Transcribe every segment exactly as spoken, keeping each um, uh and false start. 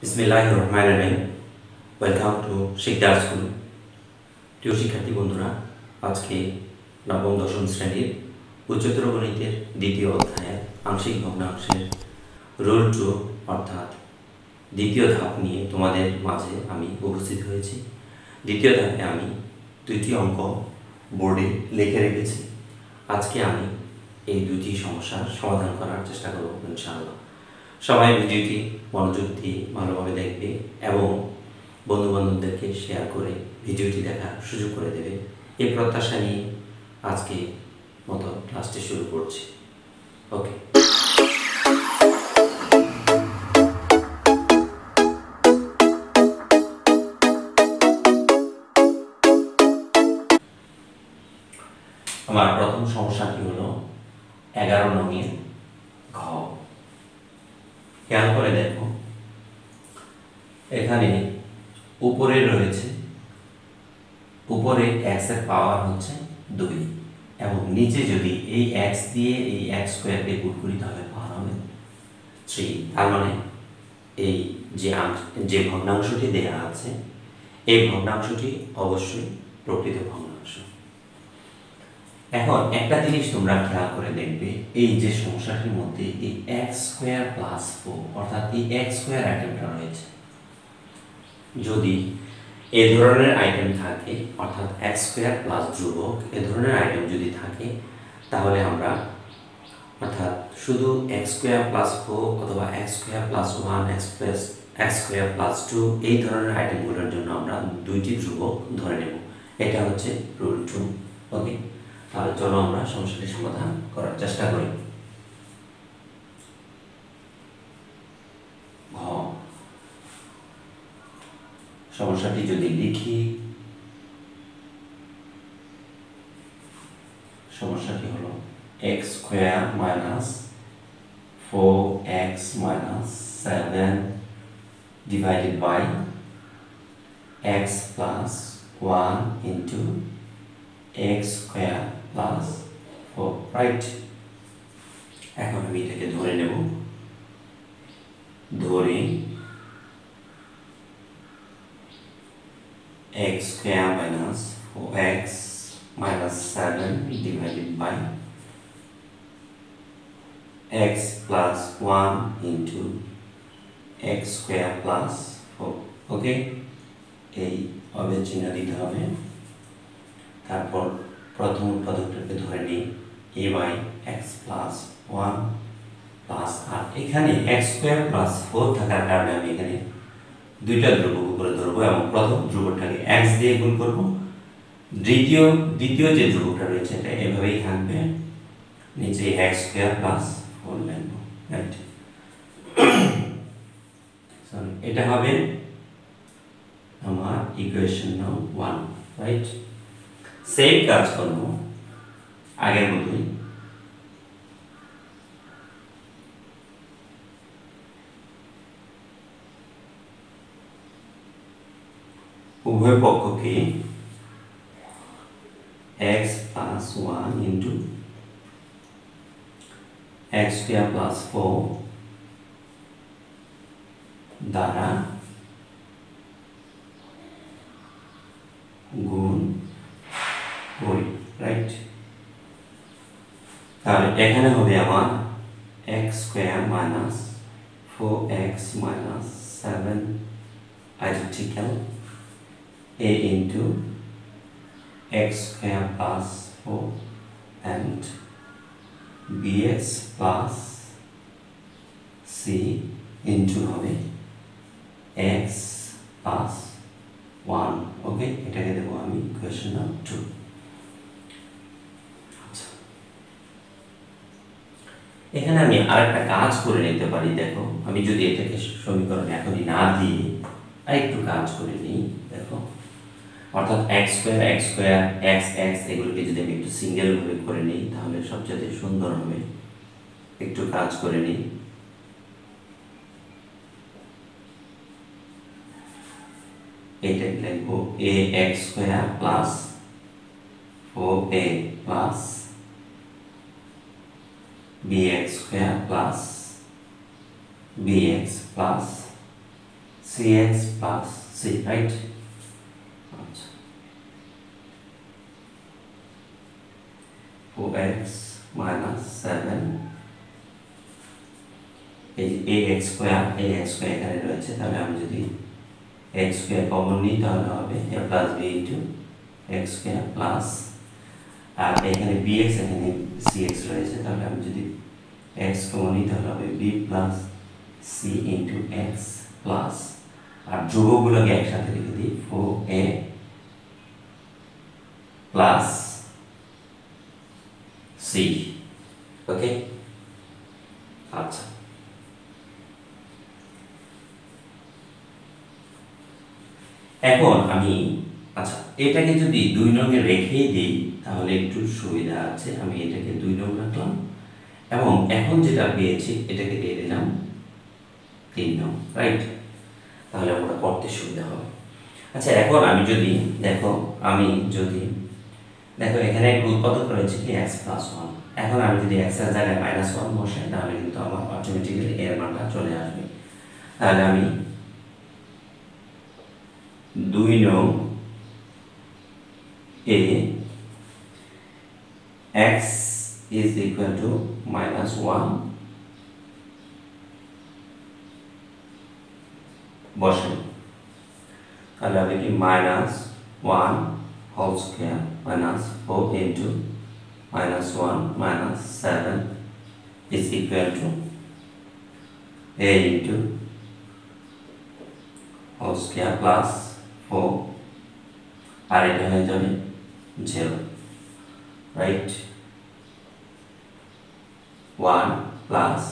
বিসমিল্লাহিররহমানিররহিম welcome to Sikdar school. প্রিয় শিক্ষার্থী বন্ধুরা, আজকে নবম দশম শ্রেণীর উচ্চতর গণিতের দ্বিতীয় অধ্যায়ের আংশিক ভগ্নাংশের রুল টু অর্থাৎ দ্বিতীয় ধাপ নিয়ে তোমাদের মাঝে আমি উপস্থিত হয়েছি। দ্বিতীয় ধাপে আমি দুইটি অঙ্ক বোর্ডে লিখে রেখেছি। আজকে আমি এই দুটি সমস্যার সমাধান করার চেষ্টা করব ইনশাআল্লাহ। সবাই ভিডিওটি মনোযোগ দিয়ে ভালোভাবে দেখবে এবং বন্ধুবান্ধবদেরকে শেয়ার করে ভিডিওটি দেখার সুযোগ করে দেবে। এই প্রত্যাশা নিয়ে আজকে মতো ক্লাসটি শুরু করছি। ওকে, আমার প্রথম সমস্যাটি হলো এগারো নংয়ের ঘ। খেয়াল করে দেখো, এখানে উপরে রয়েছে, উপরে x এর পাওয়ার হচ্ছে দুই এবং নিচে যদি এই x দিয়ে এই x স্কয়ারকে গুণ করি তাহলে পাওয়ার হবে থ্রি। তার মানে এই যে যে ভগ্নাংশটি দেয়া আছে এই ভগ্নাংশটি অবশ্যই প্রকৃত ভগ্নাংশ। এখন একটা জিনিস তোমরা খেয়াল করে দেখবে, এই যে সমস্যাটির মধ্যে এই x স্কয়ার প্লাস ফোর অর্থাৎ এই x স্কয়ার আইটেমটা রয়েছে। যদি এ ধরনের আইটেম থাকে অর্থাৎ x স্কয়ার প্লাস ধ্রুবক, এ ধরনের আইটেম যদি থাকে তাহলে আমরা অর্থাৎ শুধু x স্কয়ার প্লাস ফোর অথবা x square plus one x plus x square plus two এই ধরনের আইটেমগুলোর জন্য আমরা দুইটি ধ্রুবক ধরে নেব। এটা হচ্ছে রুল টু। ওকে, তাহলে চলো আমরা সমস্যাটি সমাধান করার চেষ্টা করি। সমস্যাটি যদি লিখি, সমস্যাটি হলো x square minus four x minus seven divided by x plus one into x square plus four, right? এখন আমি এটাকে ধরে নেব, ধরে x square minus four x minus seven divided by x plus one into x square plus four. Okay, a originally the way therefore prothom product dhoreni a by x plus one plus r ekhane x square plus four thakar karone ami ekhane দুইটা ধ্রুবক উপরে ধরবো এবং প্রথম ধ্রুবকটাকে x দিয়ে গুণ করব। দ্বিতীয় দ্বিতীয় যে ধ্রুবকটা রয়েছে এটা এভাবেই থাকবে, নিচে x স্কয়ার প্লাস ফোর লিখব, রাইট? সরি, এটা হবে আমার equation now one, right? Same কাজ করব আগের মতোই, উভয় পক্ষকে x plus one into x square plus four দ্বারা গুণ করি, রাইট? তাহলে এখানে হবে আমার x square minus four x minus seven identical a into x square plus four and bx plus c into হবে x plus one. ওকে, এটাকে দেবো আমি ইকুয়েশন নাম্বার টু। আচ্ছা, এখানে আমি আরেকটা কাজ করে নিতে পারি। দেখো, আমি যদি এটাকে সমীকরণ এখনই না দিই আরেকটু কাজ করে নিই। দেখো, অর্থাৎ x square x square x x এগুলোকে যদি আমি একটু সিঙ্গেল ভাবে করে নিই তাহলে সবচেয়ে সুন্দর হবে। একটু কাজ করে নিই, এটা লিখবো a x square plus four a plus b x square plus b x plus C x plus C, right? four x minus seven ax square, ax square carried away. Then I am doing x square common need a plus b into x square plus আর এখানে bx এখানে cx রয়েছে তাহলে আমি যদি x common নিই তাহলে হবে b plus c into x plus আর ধ্রুবকগুলোকে একসাথে লিখে দিই four a plus c, ওকে। আচ্ছা, এখন আমি আচ্ছা এটাকে যদি দুই নং এ রেখে দিই তাহলে একটু সুবিধা আছে, আমি এটাকে দুই নং রাখলাম এবং এখন যেটা পেয়েছি এটাকে দিয়ে দিলাম তিন নং, রাইট? তাহলে আমরা করতে সুবিধা হবে। আচ্ছা, এখন আমি যদি দেখো আমি যদি দেখো এখানে একটা উৎপাদক রয়েছে কি x প্লাস ওয়ান, এখন আমি যদি x এর জায়গায় মাইনাস ওয়ান বসাই তাহলে কিন্তু আমার অটোমেটিক্যালি এর মানটা চলে আসবে। তাহলে আমি দুই নং a x is equal to minus one বসে তাহলে হবে কি minus one whole square minus four into minus one minus seven is equal to a into whole square plus four আর এটা হয়ে যাবে zero, right? one plus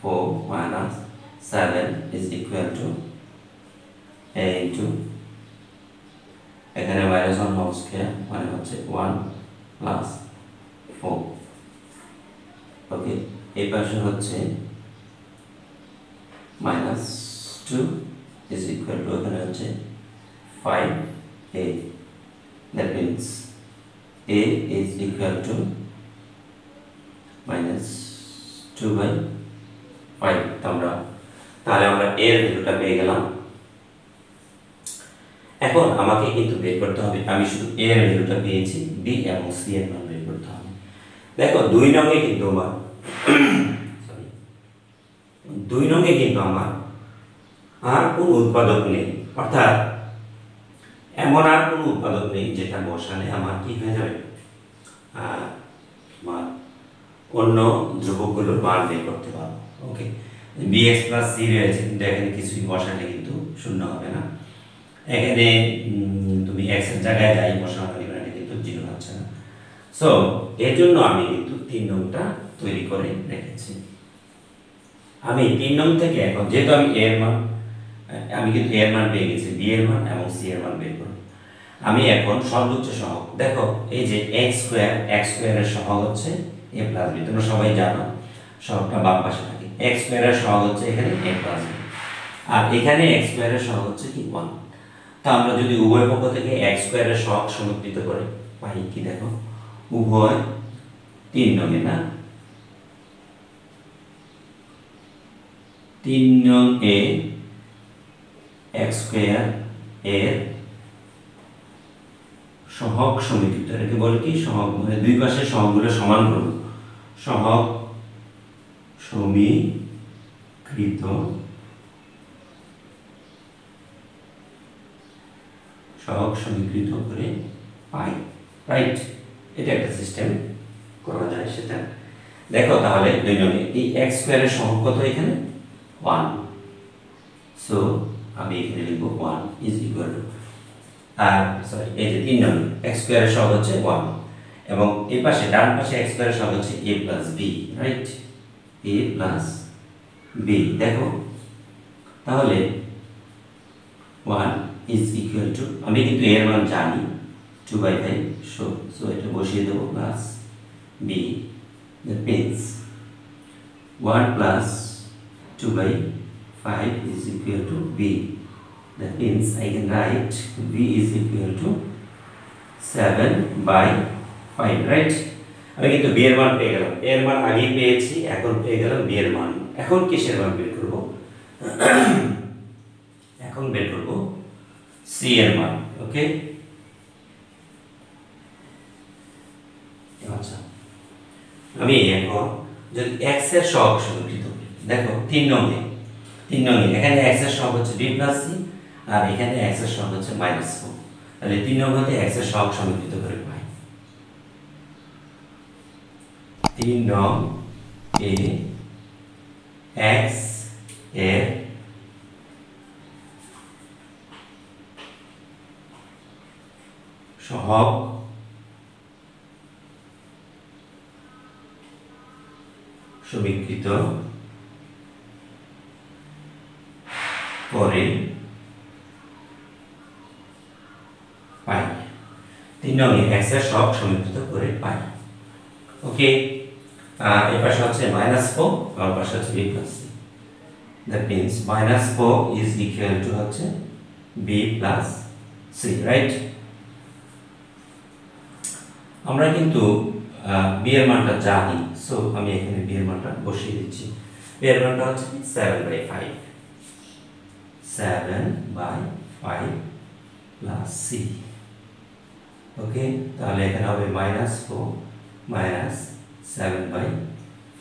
four minus seven is equal to a into এখানে minus one whole square মানে হচ্ছে one plus four, ওকে। এই পাশে হচ্ছে minus two is equal to এখানে হচ্ছে five a, that means a is equal to minus two by five. তোমরা তাহলে আমরা a এর ভ্যালুটা পেয়ে গেলাম। এখন আমাকে কিন্তু বের করতে হবে, আমি শুধু a এর ভ্যালুটা পেয়েছি, b এবং c এর মান বের করতে হবে। দেখো দুই নং এ কিন্তু আমার সরি দুই নং এ কিন্তু আমার আর কোনো উৎপাদক নেই, অর্থাৎ এমন আর কোনো উৎপাদক নেই যেটা বসালে আমার কি হয়ে যাবে আর আমার অন্য ধ্রুবকগুলোর মান বের করতে পারবো, ওকে। bx প্লাস c রয়েছে কিন্তু এখানে কিছুই বসালে কিন্তু শূন্য হবে না, এখানে তুমি x এর জায়গায় যাই বসাও মানে কিন্তু জিরো হচ্ছে না। সো এর জন্য আমি কিন্তু তিন নংটা তৈরি করে রেখেছি। আমি তিন নং থেকে এখন যেহেতু আমি এর মান আমি কিন্তু এর মান পেয়ে গেছি, b এর মান এবং c এর মান বের করব। আমি এখন সর্বোচ্চ সহগ দেখো এই যে x স্কোয়ার x স্কোয়ারের সহগ হচ্ছে a প্লাস b, তোমরা সবাই জানো সবটা বাম পাশে থাকে। x স্কয়ারের সহগ হচ্ছে এখানে a প্লাস b আর এখানে x স্কয়ারের সহগ হচ্ছে কি ওয়ান। তো আমরা যদি উভয় পক্ষ থেকে x স্কয়ারের সহগ সমুৎকৃত করে পাই কি দেখো উভয় তিন নং এ না তিন নং এ x স্কয়ার এর সহগ সমুৎকৃত, এটাকে বলে কি সহগ, মানে দুই পাশে সহগগুলো সমান করব, সহগ সমীকৃত সহগ সমীকৃত করে পাই, রাইট? এটা একটা সিস্টেম করা যায় সেটা দেখো। তাহলে দুই নংয়ে এই x স্কয়ারের সহগ কত এখানে ওয়ান, সো আমি এখানে লিখব ওয়ান ইজ ইকুয়াল টু আর সরি এই যে তিন নং x স্কয়ারের সহগ হচ্ছে ওয়ান এবং এই পাশে ডান পাশে x স্কয়ারের সহগ হচ্ছে a plus b, right? a plus b দেখো তাহলে ওয়ান ইজ ইকুয়াল টু আমি কিন্তু a এর মান জানি two by five, so so এটা বসিয়ে দেবো plus b, that means one plus two by five is equal to b, that means I can write b is equal to seven by five, right? আমি কিন্তু b এর মান পেয়ে গেলাম, এর মান আগে পেয়েছি এখন পেয়ে গেলাম b এর মান। এখন কিসের মান বের করব? এখন ಒಂದು ಮೆಟ್ರಿಕ್ ಸಿ ಎನ್ ಮಾಡಿ ಓಕೆ আচ্ছা আমি এখন যদি x এর সহগ শুরু করি তো দেখো তিন নং এ তিন নং এখানে x এর সহগ হচ্ছে b + c আর এখানে x এর সহগ হচ্ছে মাইনাস ফোর তাহলে তিন নং হতে x এর সহগ সমন্বিত করে পাই তিন নং এ x এর সহগ সমীকৃত করে পাই তিন নং এ x এর সহগ সমীকৃত করে পাই ওকে আর এই পাশে হচ্ছে মাইনাস ফোর আর পাশে হচ্ছে b plus c that means minus four is equal to হচ্ছে b plus c right আমরা কিন্তু b এর মানটা জানি সো আমি এখানে b এর মানটা বসিয়ে দিচ্ছি b এর মানটা হচ্ছে seven by five plus c okay তাহলে এখানে হবে minus four seven by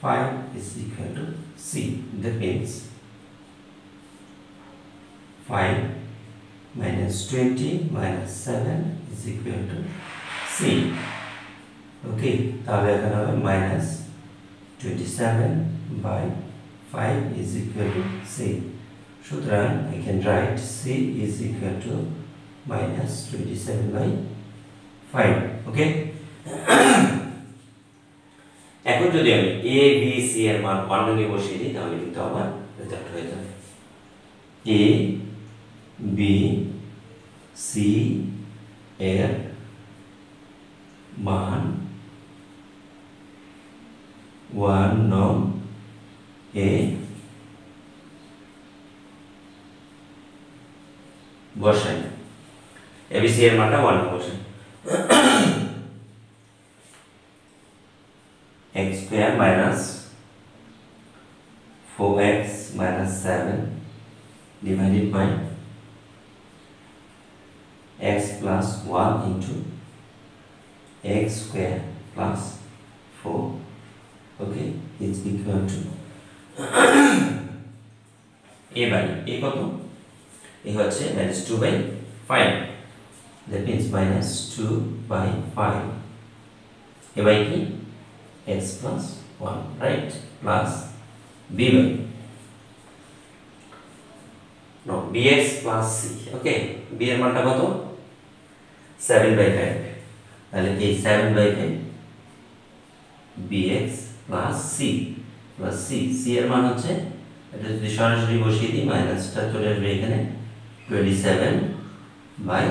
five is equal to c. That means five minus twenty minus seven is equal to c. Okay, minus twenty-seven by five is equal to c. Sudra, I can write c is equal to minus twenty-seven by five. Okay. এখন যদি আমি a b c এর মান one নিয়ে বসিয়ে দিই তাহলে কিন্তু আমার রেজাল্ট হয়ে যাবে a b c এর মান one নং এ বসাই a b c এর মানটা one বসাই x square minus four x minus seven divided by x plus one into x square plus four okay is equal to a value a koto a hoche minus two by five that means minus two by five a by ki x plus one right plus b by no bx plus c okay b এর মানটা কত seven by five তাহলে এই seven by five bx plus c plus c c এর মান হচ্ছে এটা যদি সরাসরি বসিয়ে দিই মাইনাসটা চলে আসবে এখানে twenty-seven by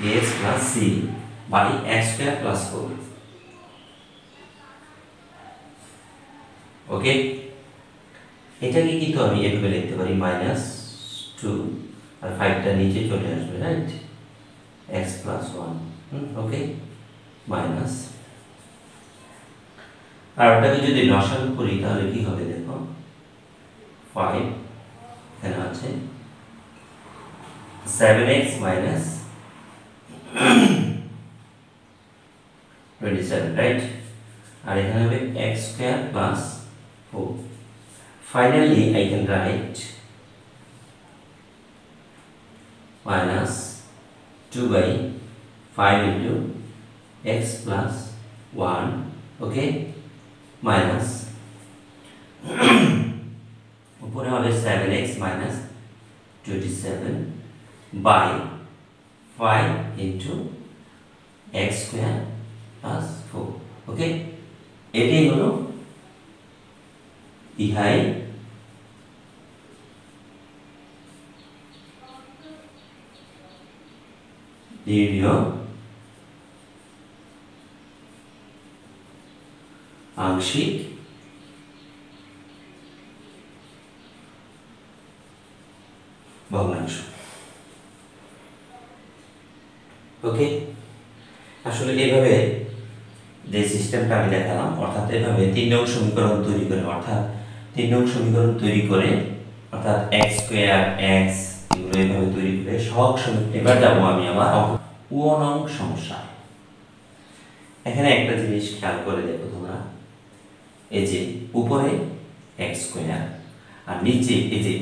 bx plus c by x two plus four ওকে এটাকে কিন্তু আমি এভাবে লিখতে পারি মাইনাস টু আর five টা নিচে চলে আসবে right x plus one okay minus আর ওটাকে যদি লসাগু করি তাহলে কি হবে দেখো five এখানে আছে seven x minus twenty-seven right আর এখানে হবে x two plus four. Finally, I can write minus two by five into x plus one, okay, minus upon our seven x minus twenty-seven by five into x square plus four, okay. It is ইহাই দ্বিতীয় আংশিক ভগ্নাংশ ওকে আসলে এইভাবে যে সিস্টেমটা আমি দেখালাম অর্থাৎ এইভাবে তিন নং সমীকরণ তৈরি করে অর্থাৎ তিন নং সমীকরণ তৈরি করে অর্থাৎ x স্কয়ার x এগুলো এইভাবে তৈরি করে সহগ সমীকরণ। এবার যাবো আমি আমার ও নং সমস্যা। এখানে একটা জিনিস খেয়াল করে দেখো তোমরা, এই যে উপরে x স্কয়ার আর নিচে এই যে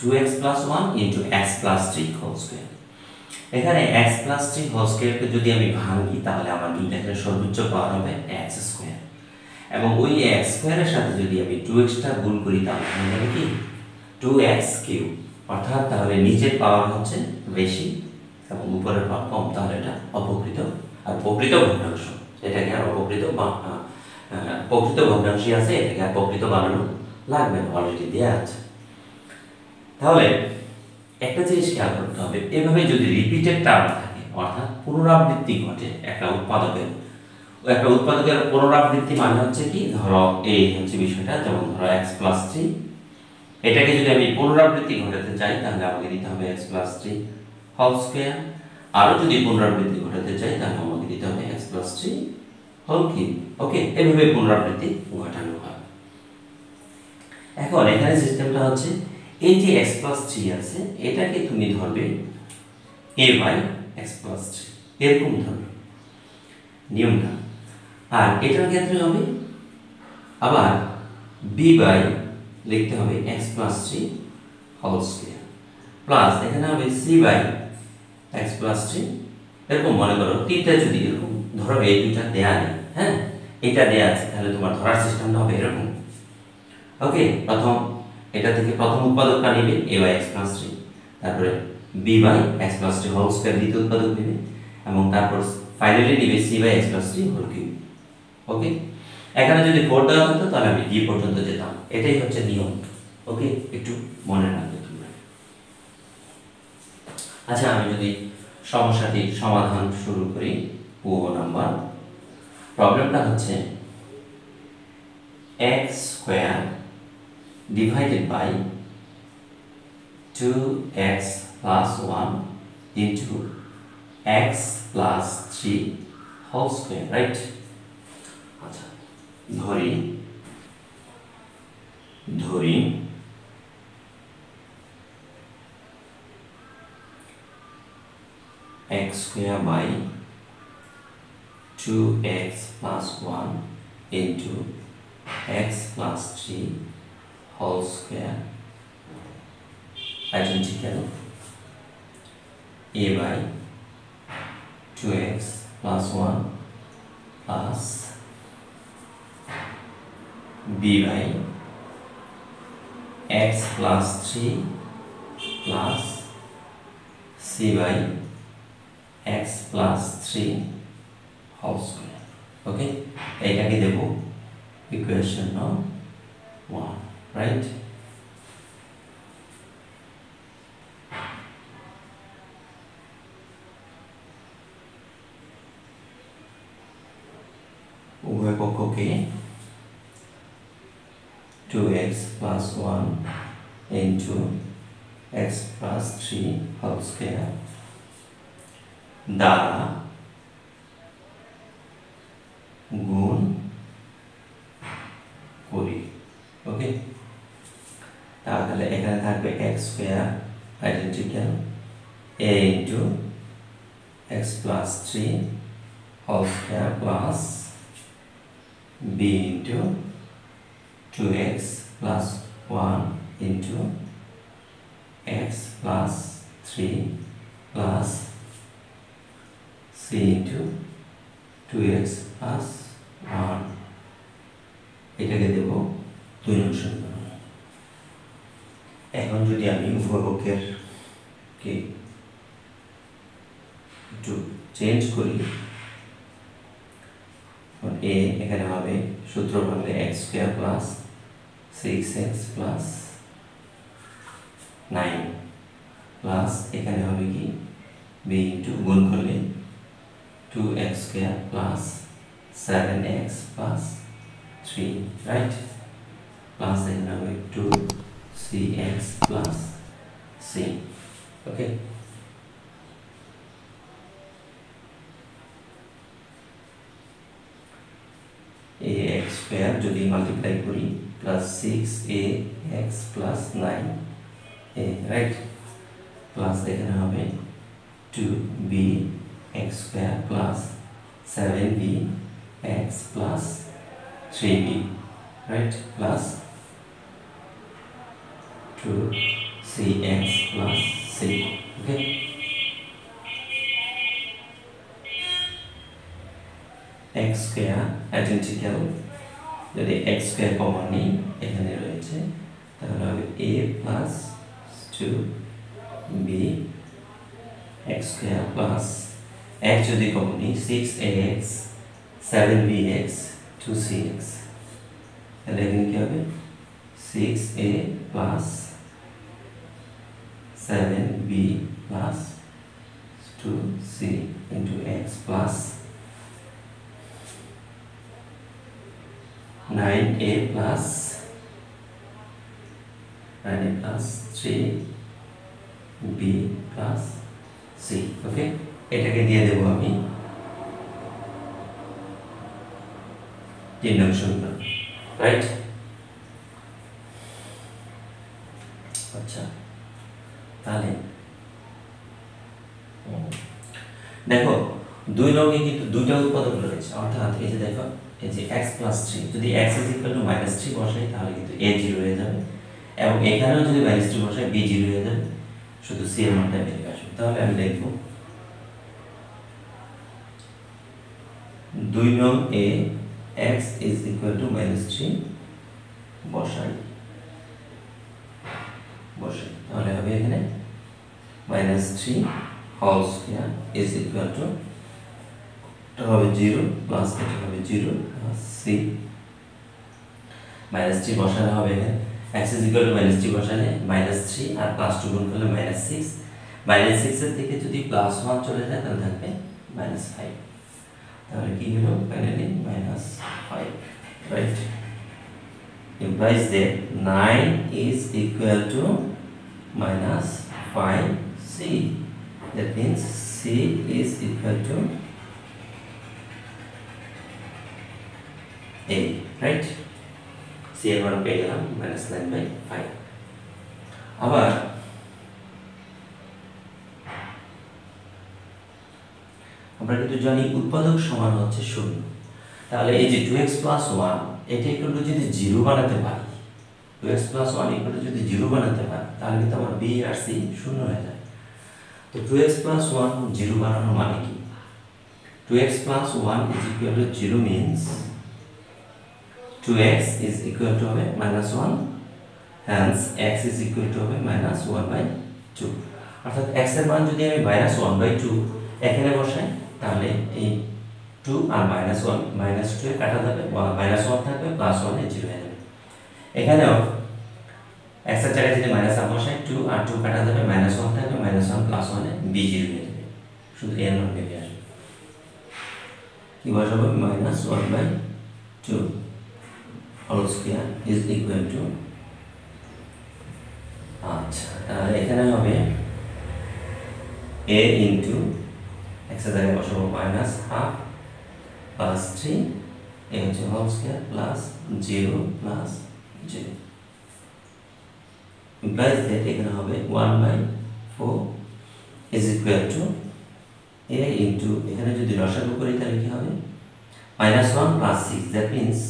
two x plus one into x plus three whole square. এখানে x প্লাস থ্রি হোল স্কয়ারকে যদি আমি ভাঙি তাহলে আমার দুইটা এখানে সর্বোচ্চ পাওয়ার হবে x স্কয়ার, এবং ওই x স্কয়ারের সাথে যদি আমি টু এক্স টা গুণ করি তাহলে হয়ে যাবে কি টু এক্স কিউব। অর্থাৎ তাহলে নিচের পাওয়ার হচ্ছে বেশি এবং উপরের পাওয়ার কম, তাহলে এটা অপকৃত। আর প্রকৃত ভগ্নাংশ এটাকে আর অপকৃত বা প্রকৃত ভগ্নাংশই আছে, এটাকে আর প্রকৃত বানানো লাগবে না, অলরেডি দেওয়া আছে। তাহলে একটা জিনিস খেয়াল করতে হবে, এভাবে যদি রিপিটেড টার্ম থাকে অর্থাৎ পুনরাবৃত্তি ঘটে একটা উৎপাদকের, একটা উৎপাদকের পুনরাবৃত্তি মানে হচ্ছে কি, ধরো এই হচ্ছে বিষয়টা, যেমন ধরো x প্লাস থ্রি, এটাকে যদি আমি পুনরাবৃত্তি ঘটাতে চাই তাহলে আমাকে দিতে হবে x plus three whole square, আরও যদি পুনরাবৃত্তি ঘটাতে চাই তাহলে আমাকে দিতে হবে x plus three whole cube. Okay, এভাবে পুনরাবৃত্তি ঘটানো হয়। এখন এখানে সিস্টেমটা হচ্ছে এই যে x প্লাস থ্রি আছে এটাকে তুমি ধরবে a by x plus three, এরকম ধরবে নিয়মটা। আর এটার ক্ষেত্রে হবে আবার b বাই লিখতে হবে x plus three whole square plus এখানে হবে c by x plus three. এরকম মনে করো তিনটা যদি এরকম ধরো, এই দুটা দেয়া নেই, হ্যাঁ এটা দেয়া আছে, তাহলে তোমার ধরার সিস্টেমটা হবে এরকম। ওকে, প্রথম এটা থেকে প্রথম উৎপাদকটা নেবে a by x plus three, তারপরে b by x plus three whole square দ্বিতীয় উৎপাদক নেবে, এবং তারপর ফাইনালি নেবে c by x plus three whole cube. Okay, এখানে যদি ফোর দেওয়া হতো তাহলে আমি d পর্যন্ত যেতাম, এটাই হচ্ছে নিয়ম। ওকে, একটু মনে রাখবে তোমরা। আচ্ছা, আমি যদি সমস্যাটির সমাধান শুরু করি, ও নাম্বার প্রবলেমটা হচ্ছে x square divided by two x plus one into x plus three whole square, right? আচ্ছা, ধরি ধরি x square by two x plus one into x plus three whole square identical a by two x plus one plus b by x plus three plus c by x plus three whole square. Okay, এইটাকে দেব equation one, right? উভয় পক্ষকে two x plus one into x plus three whole square দ্বারা গুণ করি। ওকে, তাহলে এখানে থাকবে x square identical a into x plus three whole square plus b into two x plus one into x plus three plus c into two x plus one. এটাকে দেব দুই নং সমীকরণ। এখন যদি আমি উভয় পক্ষের কে একটু চেঞ্জ করি, এ এখানে হবে সূত্র ভাঙলে x square plus six x plus nine plus এখানে হবে কি বি ইন্টু গুণ করলে two x square plus seven x plus three, right? Plus এখানে হবে two cx plus c. Okay, ax square যদি multiply করি plus six ax plus nine a, right? Plus এখানে হবে two B x square plus seven b x plus three b, right, plus two c x plus c, okay. X square identical, jadi x square common nih এখানে রয়েছে, তাহলে হবে a plus two b x square plus x যদি common nih six a x seven b x two c x, তাহলে এখানে কি হবে six a plus seven b plus two c into x plus nine a plus nine a plus three b plus c, okay. এটাকে দিয়ে দেব আমি তিন নং সমীকরণ, রাইট. আচ্ছা তাহলে দেখো দুই নং এ কিন্তু দুইটা উপাদান রয়েছে, অর্থাৎ এই যে দেখো এই যে x plus three, যদি x is equal to minus three বসাই তাহলে কিন্তু a zero হয়ে যাবে, এবং এখানেও যদি minus three বসাই b zero হয়ে যাবে, শুধু c এর মানটা বেরিয়ে আসবে। তাহলে আমি লিখব দুই নং a x is equal to minus three বসাই বসাই তাহলে হবে এখানে minus three whole square is equal to হবে জিরো প্লাস এটা হবে zero plus C minus three বসালে হবে x is equal to minus three বসালে minus three আর প্লাস টু গুণ করলে minus six, minus six এর থেকে যদি প্লাস one চলে যায় তাহলে থাকবে minus five, তাহলে কি হলো finally minus five, right? Implies that nine is equal to minus five c, that means c is equal to a, right? C এর মান পেয়ে গেলাম minus nine by five. আবার আমরা কিন্তু জানি উৎপাদক সমান হচ্ছে শূন্য, তাহলে এই যে টু x plus one এটা একটু যদি জিরো বানাতে পারি, টু x plus one একটু যদি জিরো বানাতে পারি তাহলে কিন্তু আমার b আর c শূন্য হয়ে যায়। তো two x plus one zero বানানো মানে কি? টু x plus one is equal to zero means two x is equal to minus one, hence x is equal to minus one by two. অর্থাৎ x এর মান যদি আমি minus one by two এখানে বসাই তাহলে এই two আর minus one minus two এ কাটা যাবে, minus one থাকবে plus one এ জিরো হয়ে যাবে। এখানেও x এর জায়গায় যদি minus one বসাই two আর two কাটা যাবে, minus one থাকবে minus one plus one এ b জিরো হয়ে যাবে, শুধু এর মান বেরিয়ে আসবে। কি বসাবো minus one by two whole square is equal to, আচ্ছা তাহলে এখানে হবে a into x এর জায়গায় বসাবো minus half plus three এর whole square plus zero plus zero, implies that এখানে হবে one by four is equal to a into, এখানে যদি লসাগু করি তাহলে কি হবে minus one plus six, that means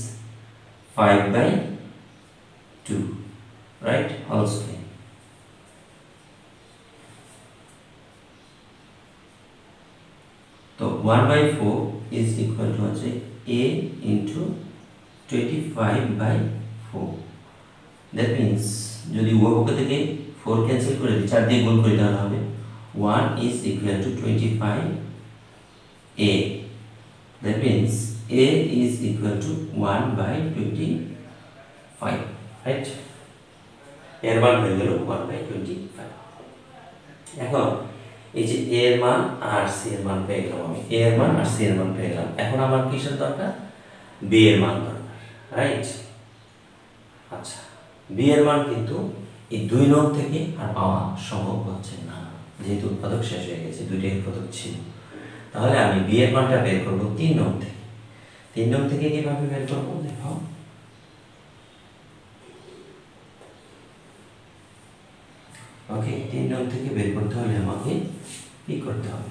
five by two, right, whole square. So one by four is equal to a into twenty-five by four, that means যদি উভয় পক্ষ থেকে four ক্যান্সেল করে চার দিয়ে গুণ করে দেওয়া হবে one is equal to twenty-five a, that means a is equal to one by twenty-five, right? এর মান হয়ে গেল one by twenty-five. এখন এই যে a এর মান আর c এর মান পেয়ে গেলাম আমি, a এর মান আর c এর মান পেয়ে গেলাম। এখন আমার কিসের দরকার? b এর মান দরকার, রাইট? আচ্ছা b এর মান কিন্তু এই দুই নং থেকে আর পাওয়া সম্ভব হচ্ছে না, যেহেতু উৎপাদক শেষ হয়ে গেছে, দুইটাই উৎপাদক ছিল। তাহলে আমি b এর মানটা বের করবো তিন নং থেকে। তিন নং থেকে কিভাবে বের করবো দেখো, ওকে এই নিয়ম থেকে বের করতে হলে আমাকে কি করতে হবে?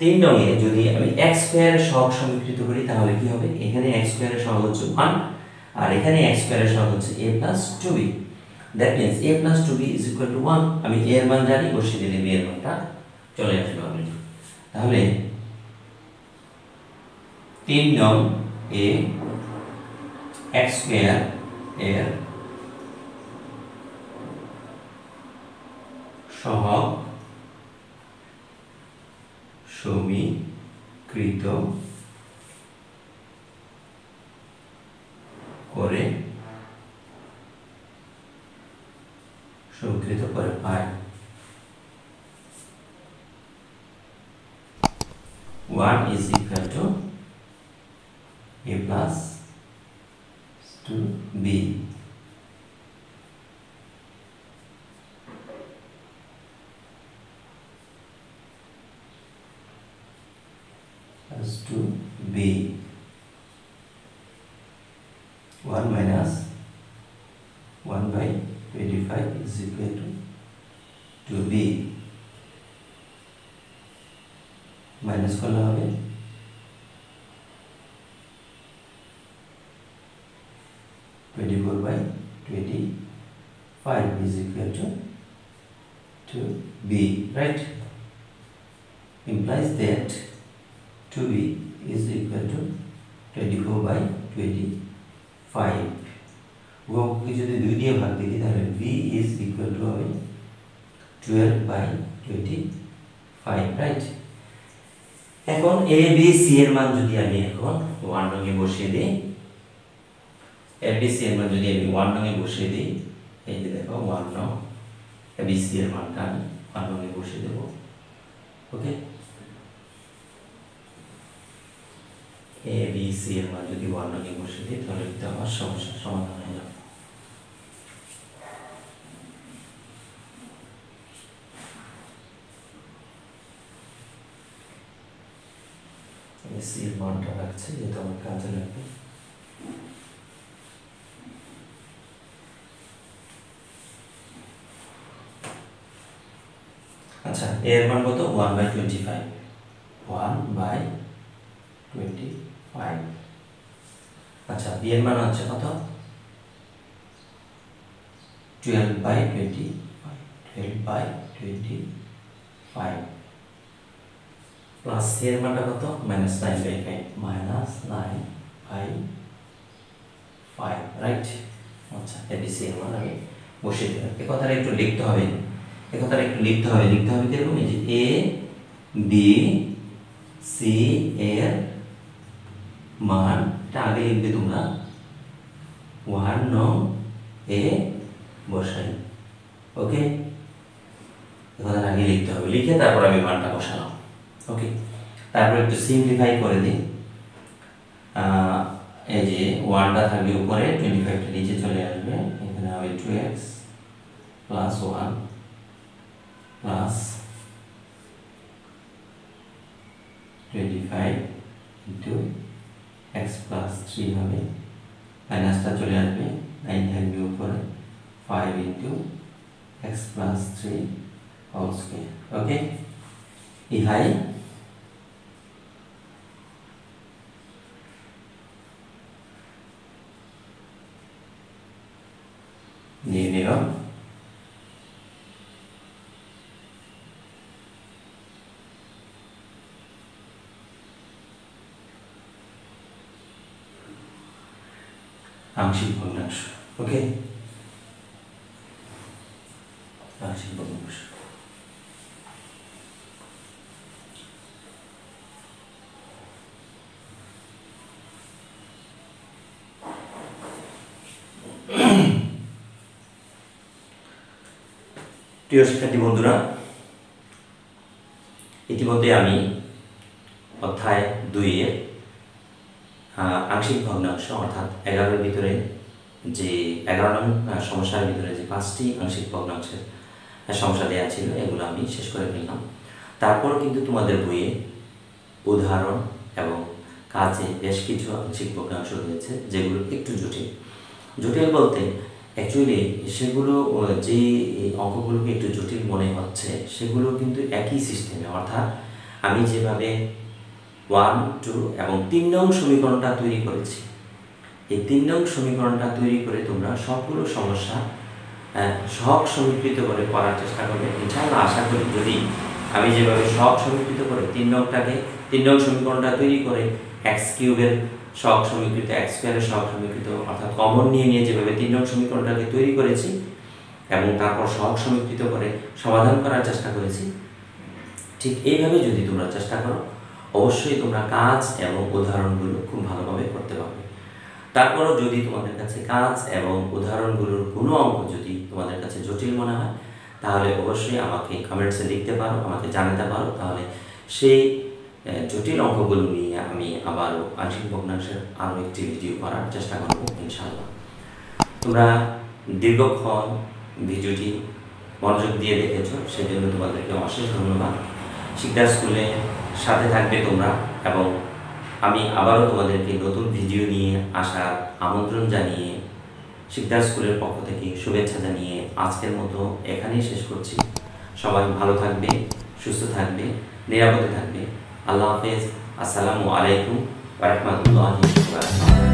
তিন নং এ যদি আমি x² এর সহগ সমীকৃত করি তাহলে কি হবে? এখানে x² এর সহগ হচ্ছে এক আর এখানে x² এর সহগ হচ্ছে a + two B. That means a + two B = এক। আমি a এর মান জানি, বসিয়ে দিলে b এর মানটা চলে আসবে অলরেডি। তাহলে তিন নং এ x² এর সহগ সমীকৃত করে সমীকৃত করে পাই one is equal to a plus two b. To be one minus one by twenty-five is equal to to be minus column away twenty-four by twenty-five is equal to to be, right? Implies that two b is equal to twenty-four by twenty-five. Wow, if you do the value, then b is equal to twelve by twenty-five, right? Ekhon a b c er মান যদি আমি এখন one রঙে বসিয়ে দেই, a b c এর মান যদি আমি one রঙে বসিয়ে দেই, এই যে দেখো one রঙ a b c এর মানটা আমি one রঙে বসিয়ে দেব। ওকে, a b c এর মান যদি ওয়ান রঙে বসিয়ে দিই তাহলে এটা আমার সমস্যার সমাধান হয়ে যাবে। a c এর মানটা রাখছে যেটা আমার কাজে লাগবে। আচ্ছা, a এর মান কত? One by twenty five one by twenty five. আচ্ছা, b এর মান হচ্ছে কত? Twelve by twenty five twelve by twenty five plus c এর মানটা কত? Minus nine by five minus nine by five, right? আচ্ছা, a b c এর মান আমি বসিয়ে দিলাম। এ কথাটা একটু লিখতে হবে, এ কথাটা একটু লিখতে হবে লিখতে হবে কিরকম? এই যে a b c এর মানটা আগে লিখবে তোমরা, ওয়ান নং এ বসাই। ওকে, এবার আগে লিখতে হবে, লিখে তারপর আমি মানটা বসালাম। ওকে, তারপর একটু সিম্পলিফাই করে দিই। এই যে ওয়ানটা থাকবে উপরে, টোয়েন্টি ফাইভটা নিচে চলে আসবে। এখানে হবে two x plus one plus twenty five into x plus three হবে, মাইনাসটা চলে আসবে, নাইন থাকবে উপরে, five into x plus three whole square. Okay, ইহাই নিয়ে নিলাম। আংশিক ভগ্নাংশ। ওকে, আংশিক ভগ্নাংশ। প্রিয় শিক্ষার্থী বন্ধুরা, ইতিমধ্যে আমি অধ্যায় দুই এর আংশিক ভগ্নাংশ অর্থাৎ এগারোর ভিতরে যে এগারো নং সমস্যার ভিতরে যে পাঁচটি আংশিক ভগ্নাংশের সমস্যা দেওয়া ছিল এগুলো আমি শেষ করে ফেললাম। তারপরও কিন্তু তোমাদের বইয়ে উদাহরণ এবং কাজে বেশ কিছু আংশিক ভগ্নাংশ রয়েছে যেগুলো একটু জটিল জটিল বলতে অ্যাকচুয়ালি সেগুলো যে অঙ্কগুলোকে একটু জটিল মনে হচ্ছে সেগুলো কিন্তু একই সিস্টেমে, অর্থাৎ আমি যেভাবে ওয়ান টু এবং তিন নং সমীকরণটা তৈরি করেছি, এই তিন নং সমীকরণটা তৈরি করে তোমরা সবগুলো সমস্যা সহগ সমীকৃত করে করার চেষ্টা করবে। ইনশাআল্লাহ আশা করি যদি আমি যেভাবে সহগ সমীকৃত করে তিন নংটাকে তিন নং সমীকরণটা তৈরি করে এক্স কিউবের সহগ সমীকৃত এক্স স্কোয়ারের সহগ সমীকৃত অর্থাৎ কমন নিয়ে নিয়ে যেভাবে তিন নং সমীকরণটাকে তৈরি করেছি এবং তারপর সহগ সমীকৃত করে সমাধান করার চেষ্টা করেছি, ঠিক এইভাবে যদি তোমরা চেষ্টা করো অবশ্যই তোমরা কাজ এবং উদাহরণগুলো খুব ভালোভাবে করতে পারবে। তারপরও যদি তোমাদের কাছে কাজ এবং উদাহরণগুলোর কোনো অঙ্ক যদি তোমাদের কাছে জটিল মনে হয় তাহলে অবশ্যই আমাকে কমেন্টসে লিখতে পারো, আমাকে জানাতে পারো, তাহলে সেই জটিল অঙ্কগুলো নিয়ে আমি আবারও আংশিক ভগ্নাংশের আরও একটি ভিডিও করার চেষ্টা করব ইনশাআল্লাহ। তোমরা দীর্ঘক্ষণ ভিডিওটি মনোযোগ দিয়ে দেখেছ, সেজন্য তোমাদেরকে অশেষ ধন্যবাদ। শিকদার স্কুলে সাথে থাকবে তোমরা এবং আমি আবারও তোমাদেরকে নতুন ভিডিও নিয়ে আসার আমন্ত্রণ জানিয়ে শিকদার স্কুলের পক্ষ থেকে শুভেচ্ছা জানিয়ে আজকের মতো এখানেই শেষ করছি। সবাই ভালো থাকবে, সুস্থ থাকবে, নিরাপদে থাকবে। আল্লাহ হাফেজ। আসসালামু আলাইকুম ওয়া রাহমাতুল্লাহি ওয়া বারাকাতুহু।